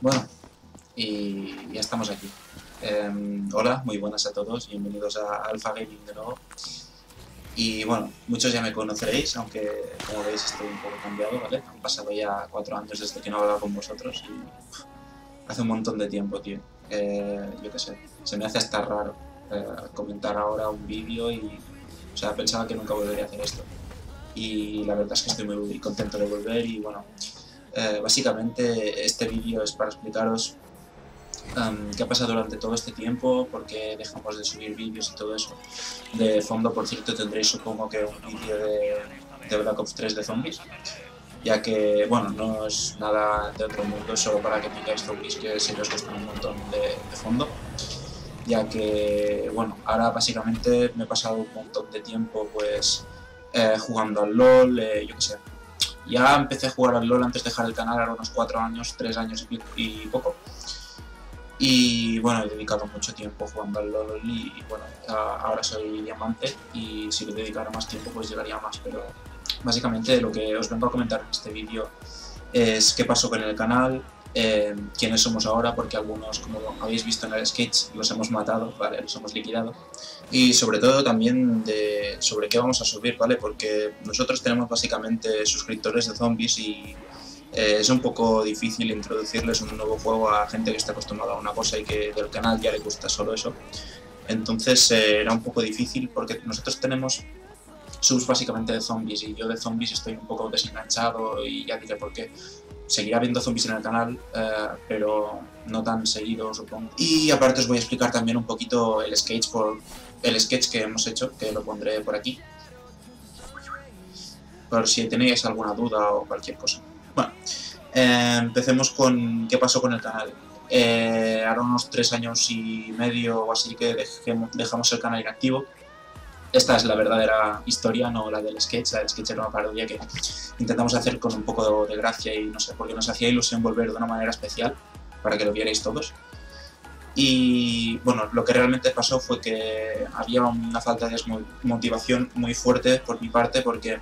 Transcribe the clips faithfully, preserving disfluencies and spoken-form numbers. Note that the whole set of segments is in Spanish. Bueno, y ya estamos aquí. Eh, hola, muy buenas a todos, bienvenidos a Alpha Gaming de nuevo. Y bueno, muchos ya me conoceréis, aunque como veis estoy un poco cambiado, ¿vale? Han pasado ya cuatro años desde que no hablaba con vosotros y pff, hace un montón de tiempo, tío. Eh, yo qué sé, se me hace hasta raro eh, comentar ahora un vídeo y... O sea, pensaba que nunca volvería a hacer esto. Y la verdad es que estoy muy contento de volver y bueno... Eh, básicamente este vídeo es para explicaros um, qué ha pasado durante todo este tiempo, por qué dejamos de subir vídeos y todo eso. De fondo, por cierto, tendréis supongo que un vídeo de, de Black Ops tres de zombies, ya que, bueno, no es nada de otro mundo, solo para que tengáis zombies que se os gustan un montón de, de fondo. Ya que, bueno, ahora básicamente me he pasado un montón de tiempo pues eh, jugando al LoL, eh, yo qué sé. Ya empecé a jugar al LoL antes de dejar el canal, ahora unos cuatro años, tres años y poco. Y bueno, he dedicado mucho tiempo jugando al LoL y, y bueno, ahora soy diamante y si le dedicara más tiempo pues llegaría más. Pero básicamente lo que os vengo a comentar en este vídeo es qué pasó con el canal, eh, quiénes somos ahora, porque algunos, como habéis visto en el sketch, los hemos matado, ¿vale? Los hemos liquidado. Y sobre todo también de sobre qué vamos a subir, ¿vale? Porque nosotros tenemos básicamente suscriptores de zombies y eh, es un poco difícil introducirles un nuevo juego a gente que está acostumbrada a una cosa y que del canal ya le gusta solo eso. Entonces eh, era un poco difícil porque nosotros tenemos subs básicamente de zombies y yo de zombies estoy un poco desenganchado y ya diré por qué. Seguirá viendo zombies en el canal, eh, pero no tan seguido, supongo. Y aparte os voy a explicar también un poquito el sketch por... el sketch que hemos hecho, que lo pondré por aquí, por si tenéis alguna duda o cualquier cosa. Bueno, eh, empecemos con qué pasó con el canal. Eh, ahora unos tres años y medio o así que dejemos, dejamos el canal inactivo. Esta es la verdadera historia, no la del sketch. La del sketch era una parodia que intentamos hacer con un poco de gracia y no sé, porque nos hacía ilusión volver de una manera especial para que lo vierais todos. Y bueno, lo que realmente pasó fue que había una falta de motivación muy fuerte por mi parte porque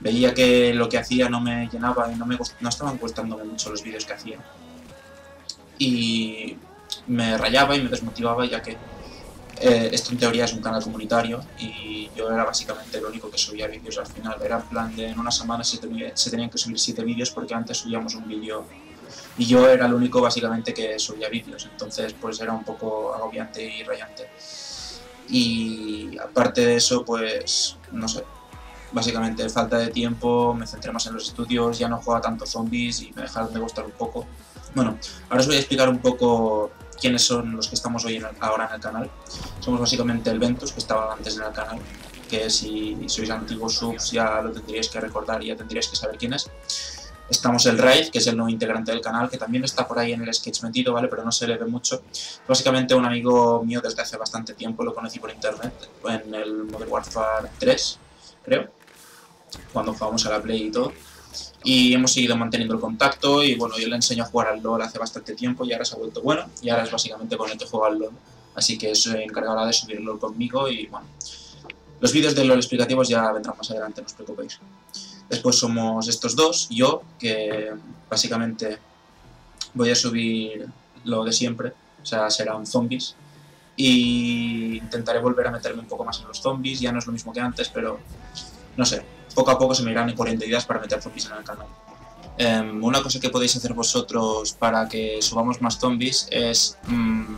veía que lo que hacía no me llenaba y no, me no estaban gustándome mucho los vídeos que hacía. Y me rayaba y me desmotivaba ya que eh, esto en teoría es un canal comunitario y yo era básicamente el único que subía vídeos al final. Era en plan de en una semana se, tenía, se tenían que subir siete vídeos porque antes subíamos un vídeo... Y yo era el único básicamente que subía vídeos, entonces pues era un poco agobiante y rayante. Y aparte de eso, pues no sé, básicamente falta de tiempo, me centré más en los estudios, ya no jugaba tanto zombies y me dejaron de gustar un poco. Bueno, ahora os voy a explicar un poco quiénes son los que estamos hoy en el, ahora en el canal. Somos básicamente el Ventus, que estaba antes en el canal, que si sois antiguos subs ya lo tendríais que recordar y ya tendríais que saber quién es. Estamos el Raid, que es el nuevo integrante del canal, que también está por ahí en el sketch metido, ¿vale? Pero no se le ve mucho. Básicamente un amigo mío desde hace bastante tiempo, lo conocí por internet, en el Modern Warfare tres, creo, cuando jugamos a la Play y todo. Y hemos seguido manteniendo el contacto y bueno, yo le enseño a jugar al LoL hace bastante tiempo y ahora se ha vuelto bueno. Y ahora es básicamente con el que juega al LoL, así que se encargará de subir LoL conmigo y bueno. Los vídeos de LoL explicativos ya vendrán más adelante, no os preocupéis. Después somos estos dos, yo, que básicamente voy a subir lo de siempre, o sea, serán zombies. Y intentaré volver a meterme un poco más en los zombies, ya no es lo mismo que antes, pero no sé, poco a poco se me irán ocurriendo ideas para meter zombies en el canal. Eh, una cosa que podéis hacer vosotros para que subamos más zombies es... Mmm,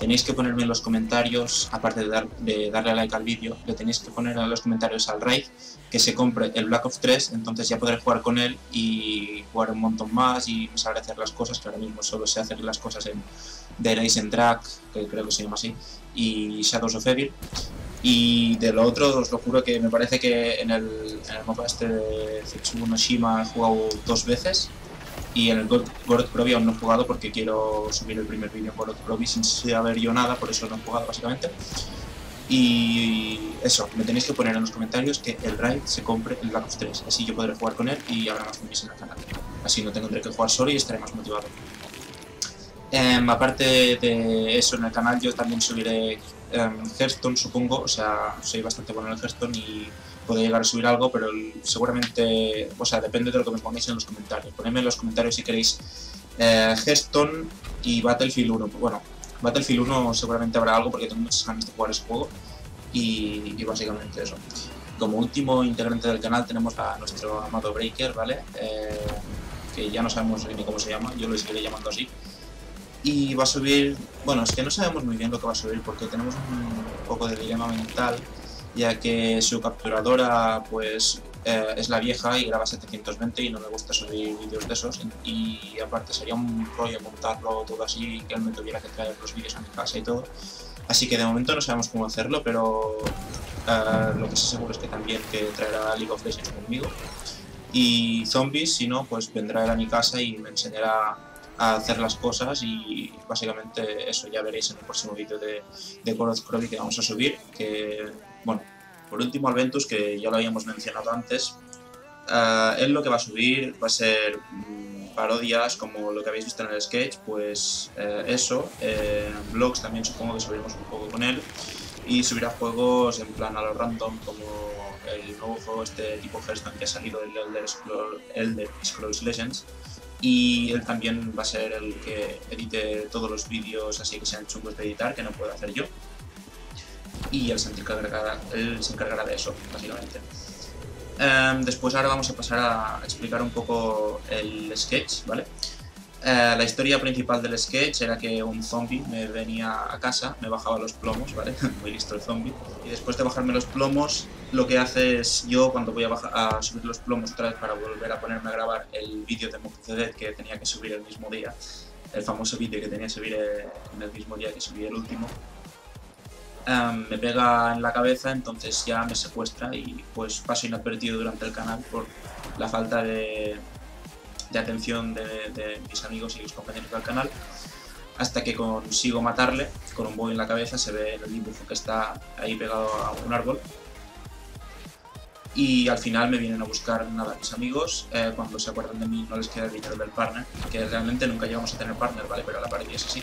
tenéis que ponerme en los comentarios, aparte de, dar, de darle like al vídeo, le tenéis que poner en los comentarios al Raid que se compre el Black Ops tres, entonces ya podré jugar con él y jugar un montón más y saber hacer las cosas, que ahora mismo solo sé hacer las cosas en The Rise and Drag, que creo que se llama así, y Shadows of Evil. Y de lo otro, os lo juro que me parece que en el, en el mapa este de Zetsu no Shima he jugado dos veces. Y en el Gorot Provi aún no he jugado porque quiero subir el primer vídeo en Gorot Provi sin saber yo nada, por eso no he jugado básicamente. Y eso, me tenéis que poner en los comentarios que el Raid se compre el Black Ops tres, así yo podré jugar con él y habrá más zombies en el canal. Así no tendré que jugar solo y estaré más motivado. Eh, aparte de eso, en el canal yo también subiré eh, Hearthstone, supongo, o sea, soy bastante bueno en el Hearthstone y puedo llegar a subir algo, pero seguramente, o sea, depende de lo que me pongáis en los comentarios. Ponedme en los comentarios si queréis eh, Hearthstone y Battlefield uno. Bueno, Battlefield uno seguramente habrá algo porque tengo muchas ganas de jugar ese juego y, y básicamente eso. Como último integrante del canal tenemos a nuestro amado Breaker, ¿vale? Eh, que ya no sabemos ni cómo se llama, yo lo seguiré llamando así. Y va a subir, bueno, es que no sabemos muy bien lo que va a subir porque tenemos un poco de dilema mental, ya que su capturadora pues eh, es la vieja y graba setecientos veinte y no me gusta subir vídeos de esos, y, y aparte sería un rollo montarlo todo así, que él me tuviera que traer los vídeos a mi casa y todo, así que de momento no sabemos cómo hacerlo, pero eh, lo que sí seguro es que también que traerá League of Legends conmigo y zombies, si no pues vendrá él a mi casa y me enseñará a hacer las cosas, y básicamente eso ya veréis en el próximo vídeo de, de Gorot Provi que vamos a subir. Que bueno, por último al Ventus, que ya lo habíamos mencionado antes, uh, él lo que va a subir va a ser mm, parodias como lo que habéis visto en el sketch, pues eh, eso, eh, vlogs también supongo que subiremos un poco con él, y subirá juegos en plan a lo random como el nuevo juego este tipo Hearthstone que ha salido, el Elder Scrolls, Elder Scrolls Legends. Y él también va a ser el que edite todos los vídeos así que sean chungos de editar, que no puedo hacer yo. Y él se encargará, él se encargará de eso, básicamente. Um, después ahora vamos a pasar a explicar un poco el sketch, ¿vale? Uh, la historia principal del sketch era que un zombie me venía a casa, me bajaba los plomos, ¿vale? Muy listo el zombie. Y después de bajarme los plomos, lo que hace es, yo cuando voy a, bajar, a subir los plomos otra vez para volver a ponerme a grabar el vídeo de Mop Zedet que tenía que subir el mismo día, el famoso vídeo que tenía que subir en el mismo día que subí el último, um, me pega en la cabeza, entonces ya me secuestra y pues paso inadvertido durante el canal por la falta de... de atención de, de mis amigos y mis compañeros del canal, hasta que consigo matarle con un bow en la cabeza. Se ve el dibujo que está ahí pegado a un árbol, y al final me vienen a buscar nada mis amigos, eh, cuando se acuerdan de mí no les queda el dinero del partner, que realmente nunca llegamos a tener partner, vale, pero la partida es así,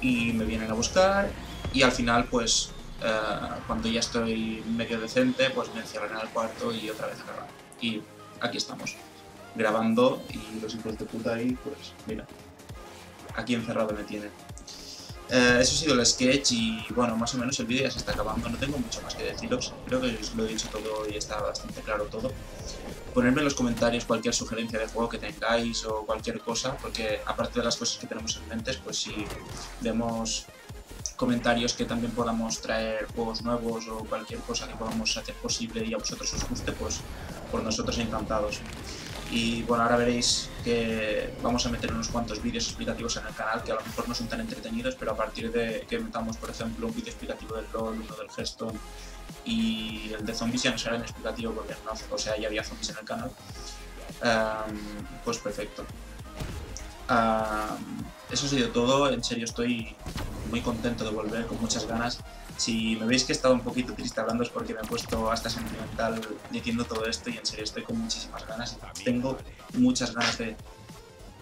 y me vienen a buscar, y al final pues eh, cuando ya estoy medio decente pues me encierran en el cuarto y otra vez a grabar, y aquí estamos grabando, y los hijos de puta ahí, pues mira, aquí encerrado me tienen. Eh, eso ha sido el sketch, y bueno, más o menos el vídeo ya se está acabando, no tengo mucho más que deciros, creo que os lo he dicho todo y está bastante claro todo. Ponedme en los comentarios cualquier sugerencia de juego que tengáis o cualquier cosa, porque aparte de las cosas que tenemos en mente, pues si vemos comentarios que también podamos traer juegos nuevos o cualquier cosa que podamos hacer posible y a vosotros os guste, pues por nosotros encantados. Y bueno, ahora veréis que vamos a meter unos cuantos vídeos explicativos en el canal que a lo mejor no son tan entretenidos, pero a partir de que metamos, por ejemplo, un vídeo explicativo del LoL, uno del Hearthstone y el de zombies, ya no será el explicativo porque no, o sea, ya había zombies en el canal, um, pues perfecto. Um, eso ha sido todo, en serio estoy muy contento de volver, con muchas ganas. Si me veis que he estado un poquito triste hablando es porque me he puesto hasta sentimental diciendo todo esto, y en serio estoy con muchísimas ganas. Tengo muchas ganas de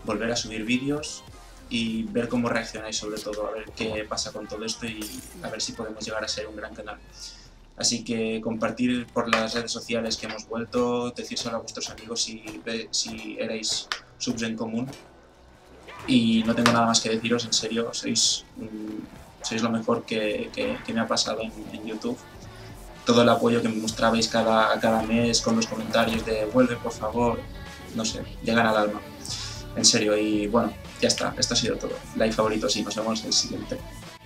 volver a subir vídeos y ver cómo reaccionáis, sobre todo, a ver qué pasa con todo esto y a ver si podemos llegar a ser un gran canal. Así que compartir por las redes sociales que hemos vuelto, decírselo a vuestros amigos si, si erais subs en común. Y no tengo nada más que deciros, en serio, sois... Mmm, sois lo mejor que, que, que me ha pasado en, en YouTube. Todo el apoyo que me mostrabais cada, cada mes con los comentarios de vuelve por favor, no sé, llegan al alma. En serio, y bueno, ya está, esto ha sido todo. Like, favorito, sí, nos vemos en el siguiente.